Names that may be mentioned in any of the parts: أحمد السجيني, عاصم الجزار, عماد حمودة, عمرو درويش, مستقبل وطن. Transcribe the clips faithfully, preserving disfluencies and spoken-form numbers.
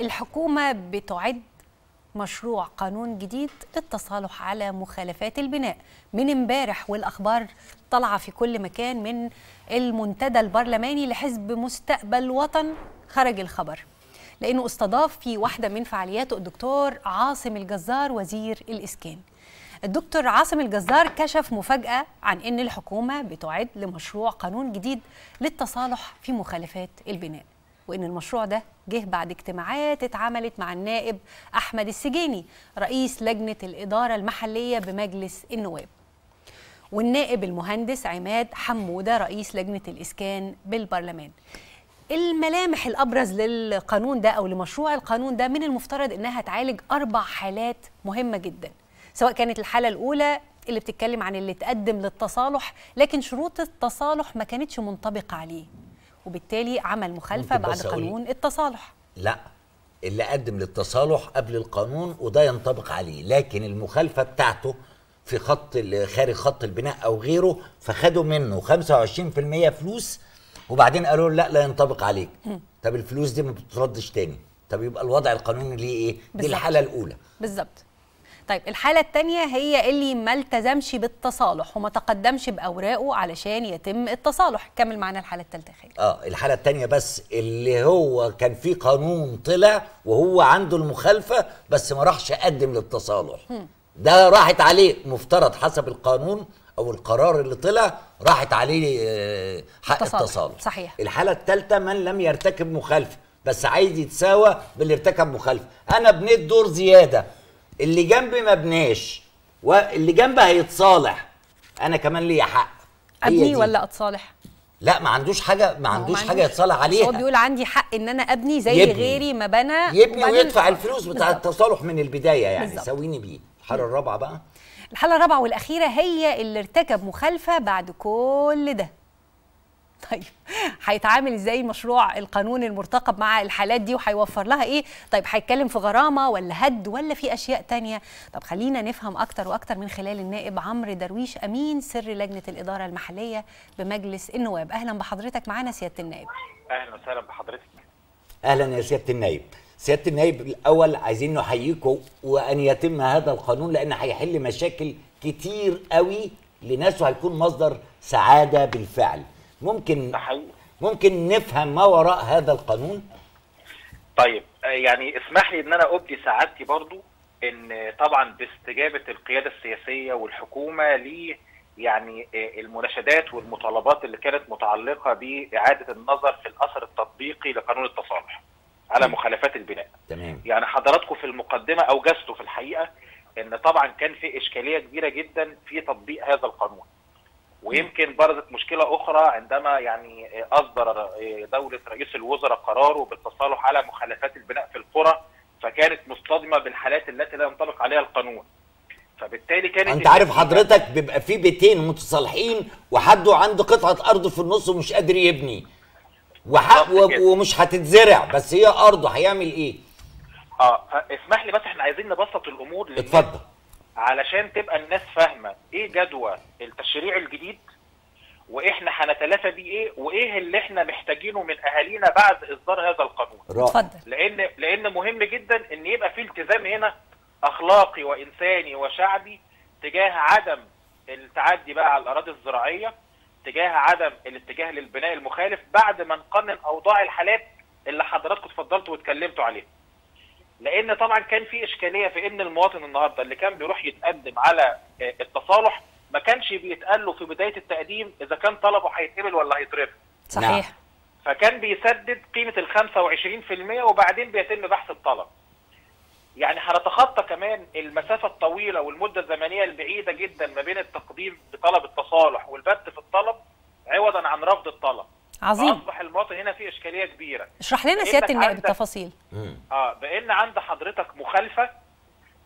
الحكومة بتعد مشروع قانون جديد للتصالح على مخالفات البناء من امبارح، والاخبار طالعه في كل مكان. من المنتدى البرلماني لحزب مستقبل وطن خرج الخبر لانه استضاف في واحده من فعالياته الدكتور عاصم الجزار وزير الاسكان. الدكتور عاصم الجزار كشف مفاجاه عن ان الحكومه بتعد لمشروع قانون جديد للتصالح في مخالفات البناء، وإن المشروع ده جه بعد اجتماعات اتعملت مع النائب أحمد السجيني رئيس لجنة الإدارة المحلية بمجلس النواب، والنائب المهندس عماد حمودة رئيس لجنة الإسكان بالبرلمان. الملامح الأبرز للقانون ده أو لمشروع القانون ده، من المفترض إنها تعالج أربع حالات مهمة جدا، سواء كانت الحالة الأولى اللي بتتكلم عن اللي تقدم للتصالح لكن شروط التصالح ما كانتش منطبقة عليه وبالتالي عمل مخالفة بعد قانون التصالح. لا، اللي قدم للتصالح قبل القانون وده ينطبق عليه، لكن المخالفة بتاعته في خط خارج خط البناء أو غيره، فخدوا منه خمسة وعشرين في المية فلوس وبعدين قالوا لا لا ينطبق عليك. م. طب الفلوس دي ما بتردش تاني، طب يبقى الوضع القانوني ليه إيه؟ بالزبط. دي الحالة الأولى بالظبط. طيب الحالة الثانية هي اللي ما التزمش بالتصالح وما تقدمش بأوراقه علشان يتم التصالح. كمل معنا الحالة الثالثة خير. اه الحالة الثانية بس اللي هو كان في قانون طلع وهو عنده المخالفة بس ما راحش يقدم للتصالح. هم. ده راحت عليه مفترض حسب القانون أو القرار اللي طلع راحت عليه حق التصالح. التصالح. صحيح. الحالة الثالثة من لم يرتكب مخالفة بس عايز يتساوى باللي ارتكب مخالفة. أنا بنيت دور زيادة، اللي جنبي ما بناش واللي جنبي هيتصالح، انا كمان ليا حق ابني ولا اتصالح. لا ما عندوش حاجه، ما عندوش حاجه يتصالح عليها. هو بيقول عندي حق ان انا ابني زي يبني. غيري ما بنى يبني ويدفع الفلوس بتاع التصالح من البدايه، يعني ساويني بيه. الحاله الرابعه بقى، الحاله الرابعه والاخيره هي اللي ارتكب مخالفه بعد كل ده. طيب هيتعامل ازاي مشروع القانون المرتقب مع الحالات دي وهيوفر لها ايه؟ طيب هيتكلم في غرامه ولا هد ولا في اشياء تانية؟ طب خلينا نفهم اكتر واكتر من خلال النائب عمرو درويش امين سر لجنه الاداره المحليه بمجلس النواب. اهلا بحضرتك معانا سياده النائب. اهلا وسهلا بحضرتك. اهلا يا سياده النائب. سياده النائب الاول عايزين نحييكم وان يتم هذا القانون لان هيحل مشاكل كتير قوي لناس وهيكون مصدر سعاده بالفعل. ممكن ممكن نفهم ما وراء هذا القانون؟ طيب يعني اسمح لي ان انا ابدي سعادتي برضو ان طبعا باستجابه القياده السياسيه والحكومه لي يعني المناشدات والمطالبات اللي كانت متعلقه باعاده النظر في الاثر التطبيقي لقانون التصالح على مخالفات البناء. تمام. يعني حضراتكم في المقدمه اوجزتوا في الحقيقه ان طبعا كان في اشكاليه كبيره جدا في تطبيق هذا القانون. ويمكن برزت مشكلة أخرى عندما يعني أصدر دولة رئيس الوزراء قراره بالتصالح على مخالفات البناء في القرى، فكانت مصطدمة بالحالات التي لا ينطبق عليها القانون. فبالتالي كانت أنت عارف حضرتك بيبقى في بيتين متصالحين وحد عنده قطعة أرض في النص ومش قادر يبني وحق ومش هتتزرع بس هي أرضه، هيعمل إيه؟ أه اسمح لي بس إحنا عايزين نبسط الأمور. اتفضل. علشان تبقى الناس فاهمه ايه جدوى التشريع الجديد واحنا هنتلافى بيه ايه وايه اللي احنا محتاجينه من اهالينا بعد اصدار هذا القانون. اتفضل. لان لان مهم جدا ان يبقى في التزام هنا اخلاقي وانساني وشعبي تجاه عدم التعدي بقى على الاراضي الزراعيه، تجاه عدم الاتجاه للبناء المخالف بعد ما نقنن اوضاع الحالات اللي حضراتكم اتفضلتوا واتكلمتوا عليها. لان طبعا كان في اشكاليه في ان المواطن النهارده اللي كان بيروح يتقدم على التصالح ما كانش بيتقال له في بدايه التقديم اذا كان طلبه هيتقبل ولا هيترفض. صحيح. فكان بيسدد قيمه ال خمسة وعشرين في المية وبعدين بيتم بحث الطلب. يعني هنتخطى كمان المسافه الطويله والمده الزمنيه البعيده جدا ما بين التقديم بطلب التصالح والبت في الطلب عوضا عن رفض الطلب. عظيم. اصبح المواطن هنا في اشكاليه كبيره. اشرح لنا سياده النائب التفاصيل. اه بان عند حضرتك مخالفه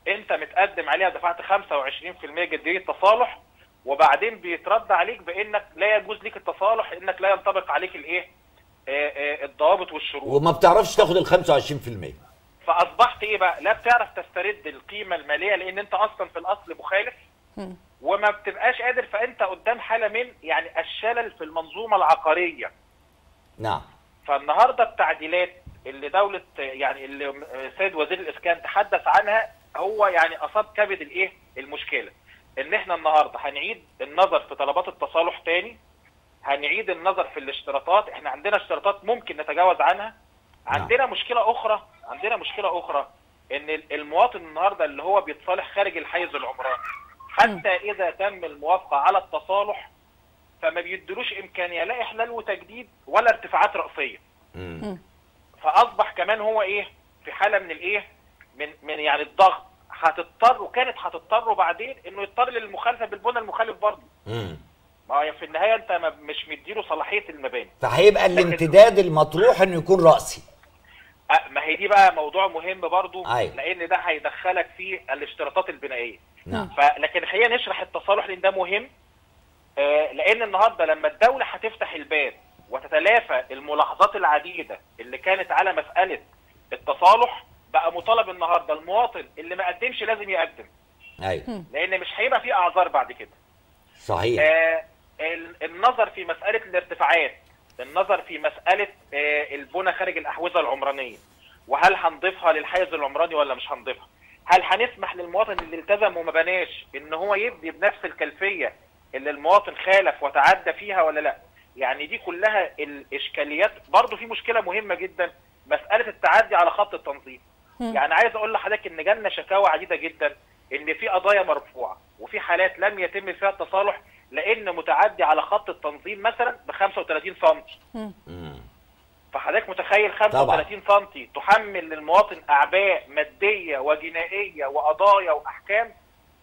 انت متقدم عليها دفعت خمسة وعشرين في المية جديه تصالح وبعدين بيترد عليك بانك لا يجوز ليك التصالح، انك لا ينطبق عليك الايه؟ الضوابط والشروط. وما بتعرفش تاخد ال خمسة وعشرين في المية. فاصبحت ايه بقى؟ لا بتعرف تسترد القيمه الماليه لان انت اصلا في الاصل مخالف. م. وما بتبقاش قادر، فانت قدام حاله من يعني الشلل في المنظومه العقاريه. نعم. فالنهارده التعديلات اللي دوله يعني اللي السيد وزير الاسكان تحدث عنها، هو يعني اصاب كبد الايه المشكله. ان احنا النهارده هنعيد النظر في طلبات التصالح تاني، هنعيد النظر في الاشتراطات. احنا عندنا اشتراطات ممكن نتجاوز عنها. عندنا مشكله اخرى عندنا مشكله اخرى ان المواطن النهارده اللي هو بيتصالح خارج الحيز العمراني، حتى اذا تم الموافقه على التصالح فما بيدلوش امكانيه لا احلال وتجديد ولا ارتفاعات رأسيه. فاصبح كمان هو ايه في حاله من الايه من من يعني الضغط. هتضطر وكانت هتضطر بعدين انه يضطر للمخالفه بالبنى المخالف برضه. امم ما في النهايه انت مش مديله صلاحيه المباني، فهيبقى الامتداد المطروح انه يكون راسي. ما هي دي بقى موضوع مهم برضه، أيوة. لان ده هيدخلك في الاشتراطات البنائيه. نعم. فلكن الحقيقه نشرح التصالح لان ده مهم، آه لان النهارده لما الدوله هتفتح الباب وتتلافى الملاحظات العديده اللي كانت على مساله التصالح، بقى مطالب النهارده المواطن اللي ما قدمش لازم يقدم. ايوه. لان مش هيبقى في اعذار بعد كده. صحيح. آه النظر في مساله الارتفاعات، النظر في مساله آه البنى خارج الاحوزه العمرانيه، وهل هنضيفها للحيز العمراني ولا مش هنضيفها؟ هل هنسمح للمواطن اللي التزم وما بناش ان هو يبني بنفس الكلفيه اللي المواطن خالف وتعدى فيها ولا لا؟ يعني دي كلها الاشكاليات. برضه في مشكله مهمه جدا، مساله التعدي على خط التنظيم. يعني عايز اقول لحضرتك ان جالنا شكاوى عديده جدا ان في قضايا مرفوعه وفي حالات لم يتم فيها التصالح لان متعدي على خط التنظيم مثلا ب خمسة وثلاثين سنتي. فحضرتك متخيل خمسة وثلاثين سنتي تحمل للمواطن اعباء ماديه وجنائيه وقضايا واحكام،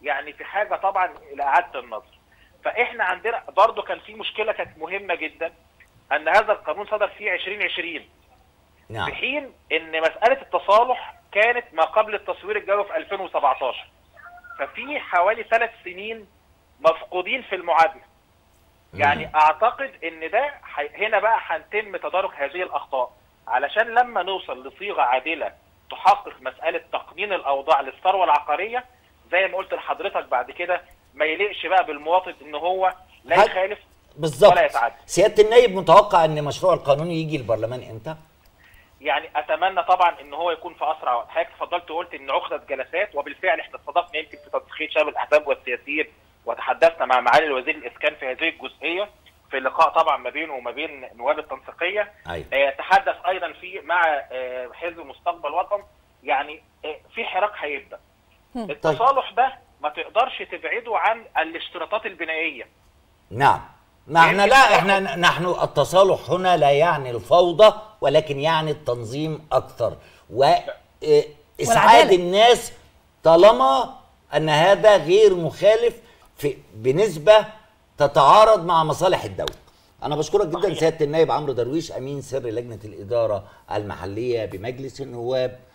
يعني في حاجه طبعا الى اعاده النظر. فاحنا عندنا برضه كان في مشكله كانت مهمه جدا، ان هذا القانون صدر في ألفين وعشرين. نعم. في حين ان مساله التصالح كانت ما قبل التصوير الجوي في ألفين وسبعتاشر. ففي حوالي ثلاث سنين مفقودين في المعادله. يعني اعتقد ان ده هنا بقى هنتم تدارك هذه الاخطاء، علشان لما نوصل لصيغه عادله تحقق مساله تقنين الاوضاع للثروه العقاريه زي ما قلت لحضرتك بعد كده، ما يليقش بقى بالمواطن ان هو لا يخالف ولا يتعدى. سياده النائب، متوقع ان مشروع القانون يجي البرلمان امتى؟ يعني اتمنى طبعا ان هو يكون في اسرع وقت. حضرتك اتفضلت وقلت ان عقده جلسات، وبالفعل احنا اتصادفنا يمكن في تضخيم شباب الاحزاب والسياسيين، وتحدثنا مع معالي الوزير الاسكان في هذه الجزئيه في اللقاء طبعا ما بينه وما بين نواب التنسيقيه. أيوة. آه تحدث ايضا في مع آه حزب مستقبل وطن. يعني آه في حراك هيبدا. التصالح ده ما تقدرش تبعده عن الاشتراطات البنائيه. نعم. معنى لا احنا نحن التصالح هنا لا يعني الفوضى، ولكن يعني التنظيم اكثر واسعاد الناس، طالما ان هذا غير مخالف في بنسبه تتعارض مع مصالح الدوله. انا بشكرك جدا سياده النائب عمرو درويش، امين سر لجنه الاداره المحليه بمجلس النواب.